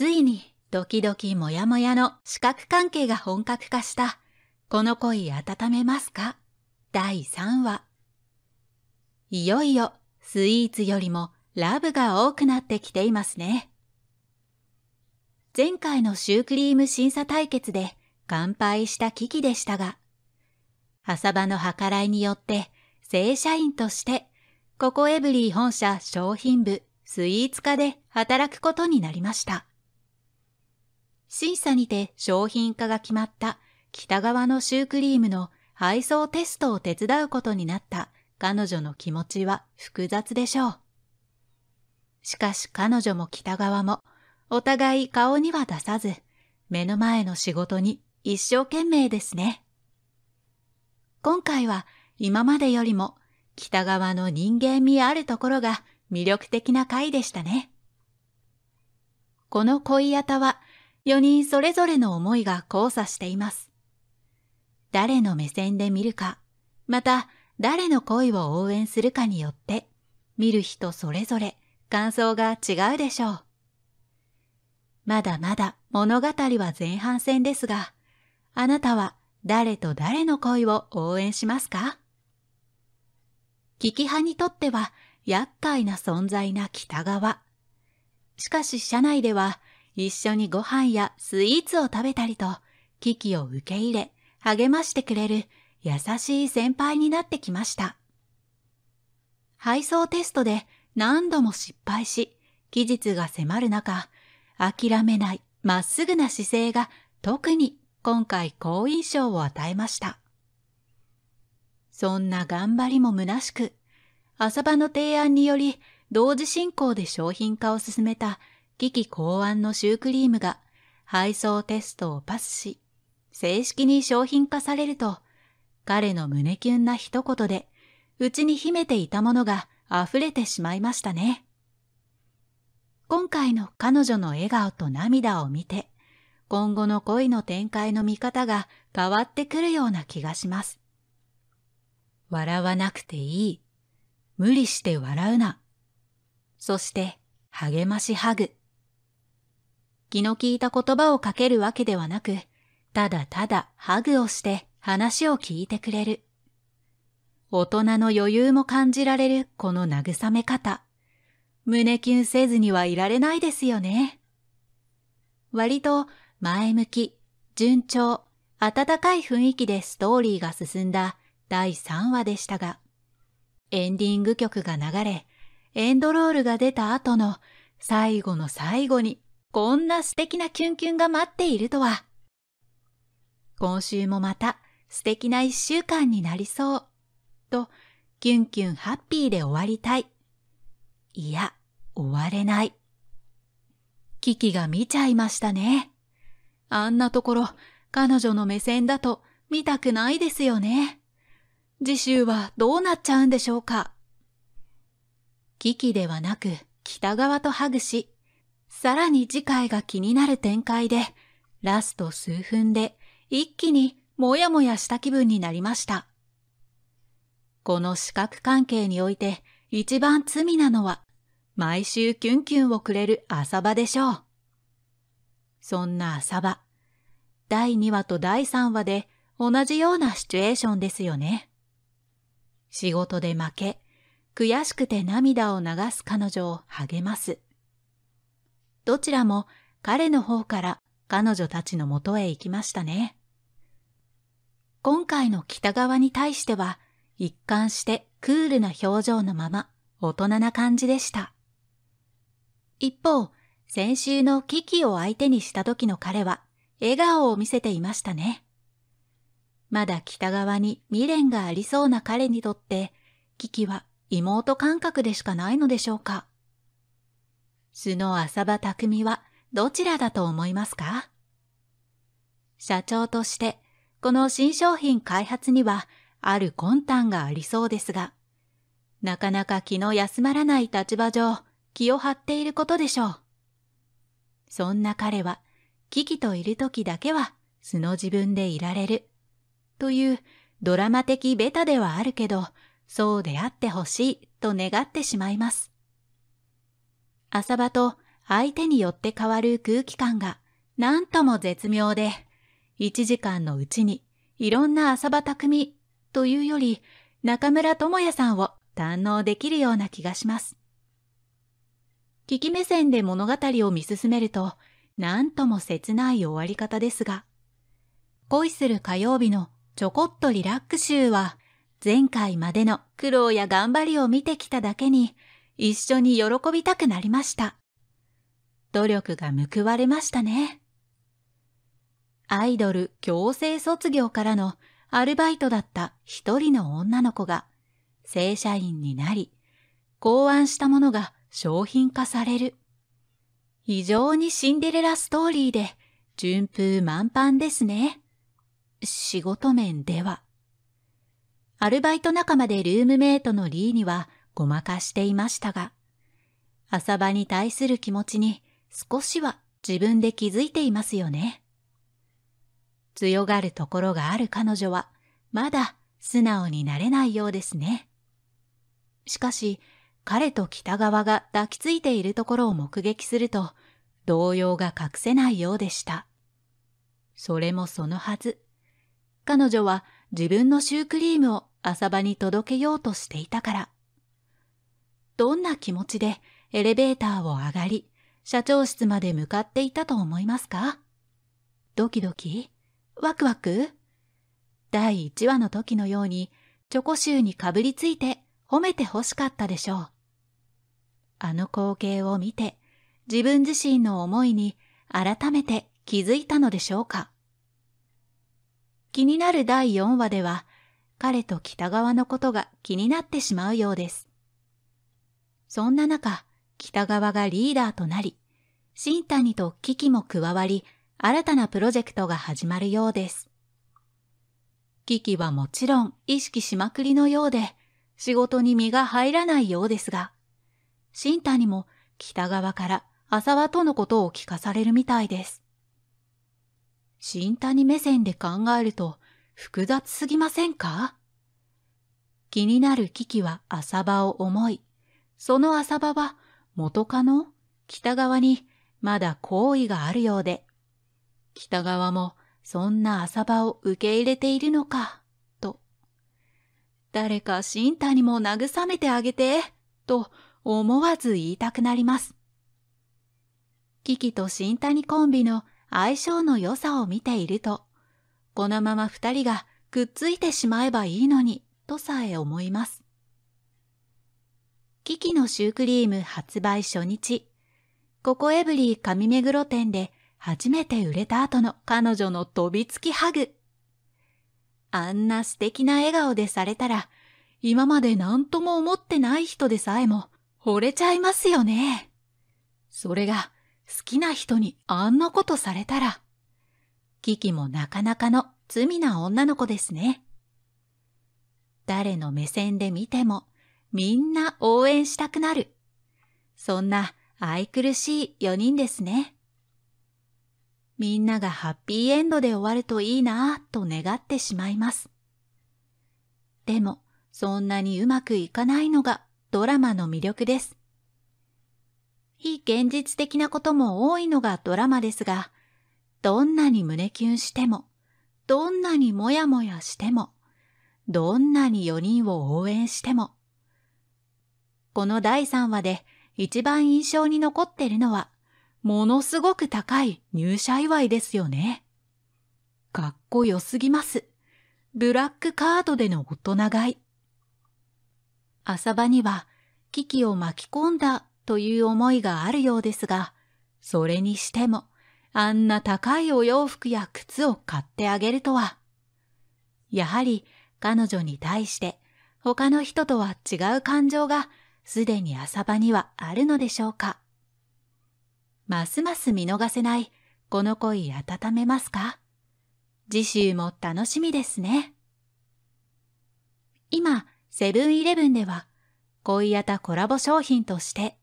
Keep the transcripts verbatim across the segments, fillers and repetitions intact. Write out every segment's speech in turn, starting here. ついにドキドキモヤモヤの四角関係が本格化したこの恋温めますかだいさんわ。いよいよスイーツよりもラブが多くなってきていますね。前回のシュークリーム審査対決で完敗したキキでしたが、波佐場の計らいによって正社員としてココエブリー本社商品部スイーツ課で働くことになりました。審査にて商品化が決まった北側のシュークリームの配送テストを手伝うことになった彼女の気持ちは複雑でしょう。しかし彼女も北側もお互い顔には出さず、目の前の仕事に一生懸命ですね。今回は今までよりも北側の人間味あるところが魅力的な回でしたね。この恋あたはよにんそれぞれの思いが交差しています。誰の目線で見るか、また誰の恋を応援するかによって、見る人それぞれ感想が違うでしょう。まだまだ物語は前半戦ですが、あなたは誰と誰の恋を応援しますか？キキ派にとっては厄介な存在な北側。しかし社内では一緒にご飯やスイーツを食べたりと、キキを受け入れ励ましてくれる優しい先輩になってきました。配送テストで何度も失敗し、期日が迫る中、諦めないまっすぐな姿勢が特に今回好印象を与えました。そんな頑張りも虚しく、浅場の提案により同時進行で商品化を進めたキキ考案のシュークリームが配送テストをパスし、正式に商品化されると、彼の胸キュンな一言で、内に秘めていたものが溢れてしまいましたね。今回の彼女の笑顔と涙を見て、今後の恋の展開の見方が変わってくるような気がします。笑わなくていい。無理して笑うな。そして、励ましハグ。気の利いた言葉をかけるわけではなく、ただただハグをして話を聞いてくれる。大人の余裕も感じられるこの慰め方。胸キュンせずにはいられないですよね。割と前向き、順調、温かい雰囲気でストーリーが進んだだいさんわでしたが、エンディング曲が流れ、エンドロールが出た後の最後の最後にこんな素敵なキュンキュンが待っているとは。今週もまた素敵な一週間になりそう、とキュンキュンハッピーで終わりたい。いや、終われない。キキが見ちゃいましたね。あんなところ、彼女の目線だと見たくないですよね。次週はどうなっちゃうんでしょうか。キキではなく北側とハグし、さらに次回が気になる展開で、ラスト数分で一気にもやもやした気分になりました。この四角関係において、一番罪なのは、毎週キュンキュンをくれる浅場でしょう。そんな浅場、だいにわとだいさんわで同じようなシチュエーションですよね。仕事で負け、悔しくて涙を流す彼女を励ます。どちらも彼の方から彼女たちのもとへ行きましたね。今回の北側に対しては、一貫してクールな表情のまま大人な感じでした。一方、先週のキキを相手にした時の彼は笑顔を見せていましたね。まだ北側に未練がありそうな彼にとって、キキは妹感覚でしかないのでしょうか。素の浅場匠はどちらだと思いますか？社長として、この新商品開発には、ある魂胆がありそうですが、なかなか気の休まらない立場上、気を張っていることでしょう。そんな彼は、キキといる時だけは素の自分でいられる、というドラマ的ベタではあるけど、そうであってほしいと願ってしまいます。浅場と相手によって変わる空気感がなんとも絶妙で、いちじかんのうちにいろんな浅羽匠というより中村智也さんを堪能できるような気がします。聞き目線で物語を見進めるとなんとも切ない終わり方ですが、恋する火曜日のちょこっとリラックス集は前回までの苦労や頑張りを見てきただけに一緒に喜びたくなりました。努力が報われましたね。アイドル強制卒業からのアルバイトだった一人の女の子が正社員になり、考案したものが商品化される。非常にシンデレラストーリーで順風満帆ですね。仕事面では。アルバイト仲間でルームメイトのリーにはごまかしていましたが、浅羽に対する気持ちに少しは自分で気づいていますよね。強がるところがある彼女はまだ素直になれないようですね。しかし、彼と北川が抱きついているところを目撃すると、動揺が隠せないようでした。それもそのはず。彼女は自分のシュークリームを浅羽に届けようとしていたから。どんな気持ちでエレベーターを上がり、社長室まで向かっていたと思いますか？ドキドキ？ワクワク？だいいちわの時のように、チョコシューにかぶりついて、褒めて欲しかったでしょう。あの光景を見て自分自身の思いに改めて気づいたのでしょうか。気になるだいよんわでは彼と北川のことが気になってしまうようです。そんな中、北川がリーダーとなり、新谷とキキも加わり、新たなプロジェクトが始まるようです。キキはもちろん意識しまくりのようで、仕事に身が入らないようですが、新谷も北川から浅羽とのことを聞かされるみたいです。新谷目線で考えると複雑すぎませんか？気になるキキは浅羽を思い、その浅羽は元カノ北川にまだ好意があるようで、北川もそんな浅羽を受け入れているのか。誰か新谷も慰めてあげて、と思わず言いたくなります。キキと新谷コンビの相性の良さを見ていると、このまま二人がくっついてしまえばいいのに、とさえ思います。キキのシュークリーム発売初日、ココエブリー上目黒店で初めて売れた後の彼女の飛びつきハグ。あんな素敵な笑顔でされたら、今まで何とも思ってない人でさえも惚れちゃいますよね。それが好きな人にあんなことされたら、キキもなかなかの罪な女の子ですね。誰の目線で見てもみんな応援したくなる。そんな愛くるしいよにんですね。みんながハッピーエンドで終わるといいなぁと願ってしまいます。でも、そんなにうまくいかないのがドラマの魅力です。非現実的なことも多いのがドラマですが、どんなに胸キュンしても、どんなにモヤモヤしても、どんなによにんを応援しても、このだいさんわで一番印象に残ってるのは、ものすごく高い入社祝いですよね。かっこよすぎます。ブラックカードでの大人買い。浅羽にはキキを巻き込んだという思いがあるようですが、それにしてもあんな高いお洋服や靴を買ってあげるとは。やはり彼女に対して他の人とは違う感情がすでに浅羽にはあるのでしょうか。ますます見逃せない、この恋温めますか？次週も楽しみですね。今、セブンイレブンでは、恋あたコラボ商品として、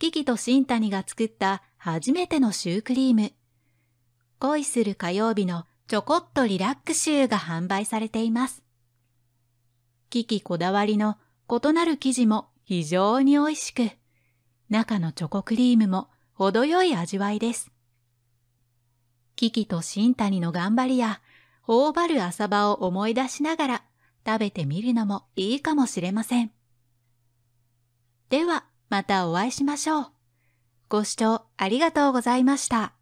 キキと新谷が作った初めてのシュークリーム、恋する火曜日のちょこっとリラックスシューが販売されています。キキこだわりの異なる生地も非常に美味しく、中のチョコクリームも、程よい味わいです。キキと新谷の頑張りや、頬張る浅場を思い出しながら食べてみるのもいいかもしれません。ではまたお会いしましょう。ご視聴ありがとうございました。